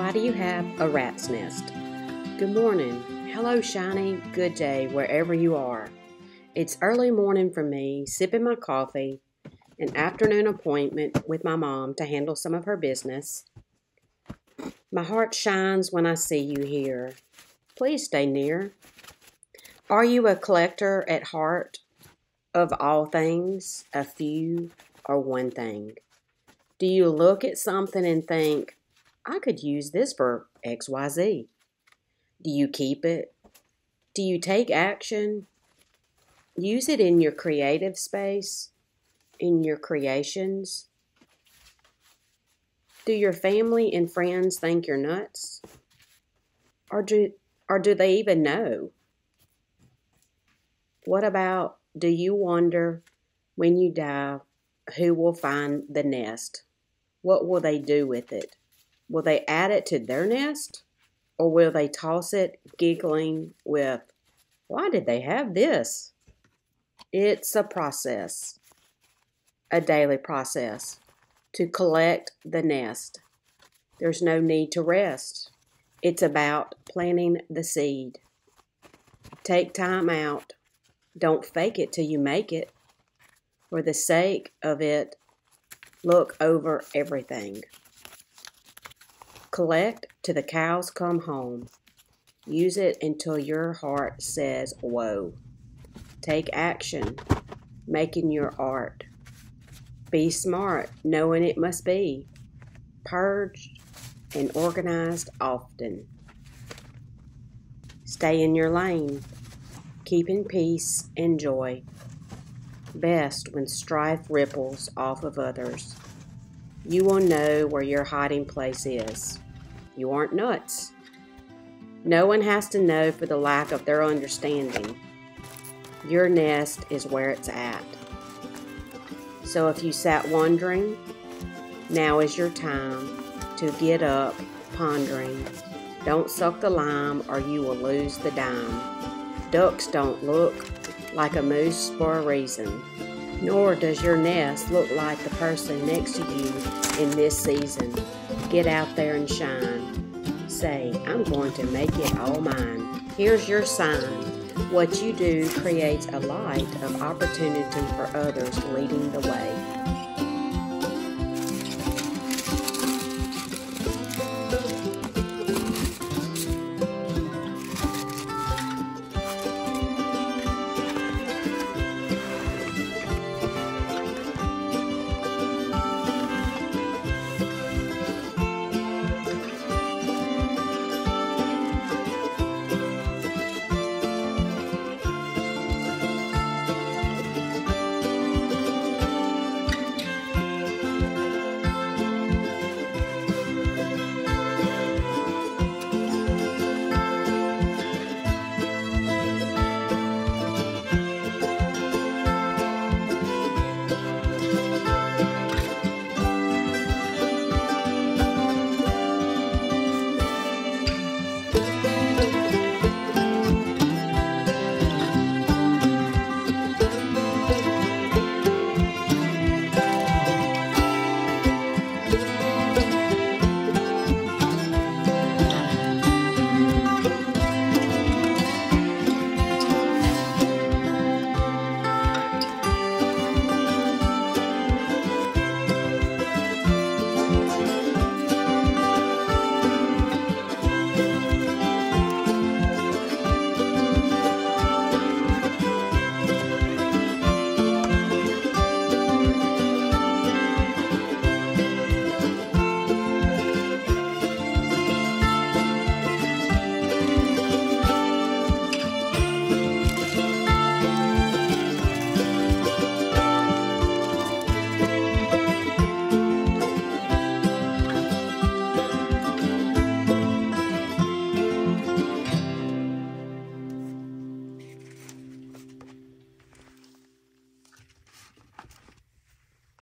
Why do you have a rat's nest? Good morning. Hello, shiny. Good day, wherever you are. It's early morning for me, sipping my coffee, an afternoon appointment with my mom to handle some of her business. My heart shines when I see you here. Please stay near. Are you a collector at heart of all things, a few, or one thing? Do you look at something and think, I could use this for XYZ. Do you keep it? Do you take action? Use it in your creative space, in your creations? Do your family and friends think you're nuts? Or do they even know? What about, do you wonder when you die, who will find the nest? What will they do with it? Will they add it to their nest, or will they toss it giggling with, why did they have this? It's a process, a daily process to collect the nest. There's no need to rest. It's about planting the seed. Take time out. Don't fake it till you make it. For the sake of it, look over everything. Collect till the cows come home. Use it until your heart says, whoa. Take action, making your art. Be smart, knowing it must be. Purged and organized often. Stay in your lane, keeping peace and joy. Best when strife ripples off of others. You will know where your hiding place is. You aren't nuts. No one has to know for the lack of their understanding. Your nest is where it's at. So if you sat wondering, now is your time to get up pondering. Don't suck the lime or you will lose the dime. Ducks don't look like a moose for a reason. Nor does your nest look like the person next to you in this season. Get out there and shine. Say, I'm going to make it all mine. Here's your sign. What you do creates a light of opportunity for others leading the way.